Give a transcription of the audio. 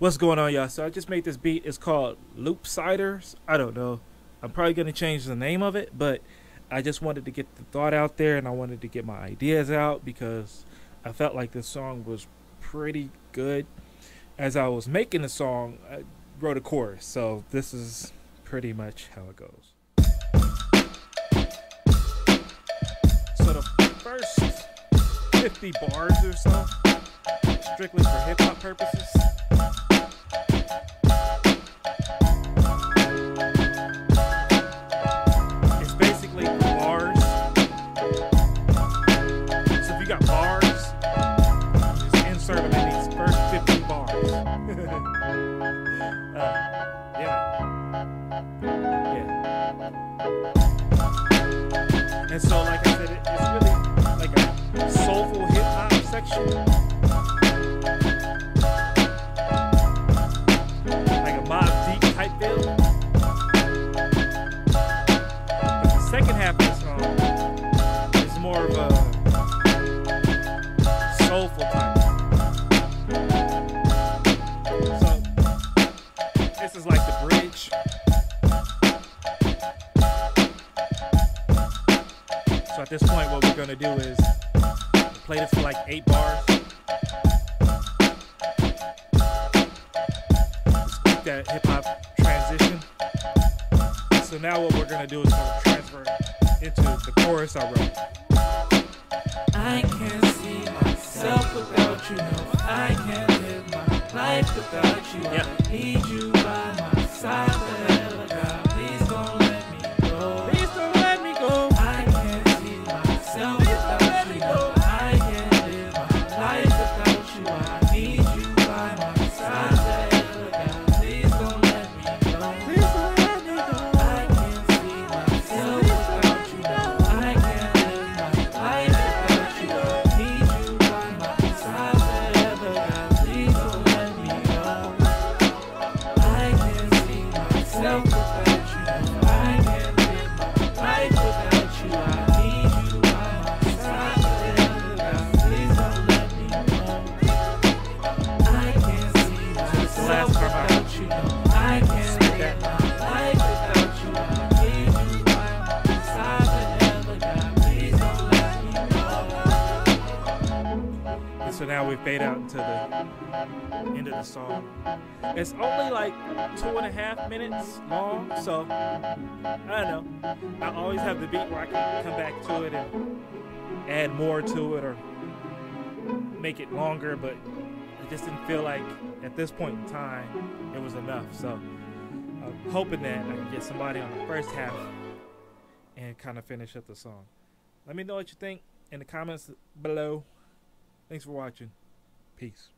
What's going on, y'all? So I just made this beat. It's called Loop Siders. I don't know, I'm probably going to change the name of it, but I just wanted to get the thought out there, and I wanted to get my ideas out because I felt like this song was pretty good. As I was making the song, I wrote a chorus, so this is pretty much how it goes. So the first 50 bars or so, strictly for hip-hop purposes. It's basically bars. So if you got bars, just insert them in these first 50 bars. Yeah. And so, like I said, it's really like a soulful hip-hop section. Second half of the song is more of a soulful type. So this is like the bridge. So at this point, what we're gonna do is play this for like 8 bars. Just keep that hip hop transition. So now what we're gonna do is we'll transfer into the chorus I wrote. I can't see myself without you, no. I can't live my life without you. Yep. I need you by my side forever, God. Please don't let me go. Please don't let me go. I can't see myself without you, no. I can't live my life without you. I need you by my side forever, God. Please don't let me go. Please don't let me go. So now we fade out into the end of the song. It's only like 2.5 minutes long, so I don't know. I always have the beat where I can come back to it and add more to it or make it longer, but I just didn't feel like at this point in time it was enough. So I'm hoping that I can get somebody on the first half and kind of finish up the song. Let me know what you think in the comments below. Thanks for watching. Peace.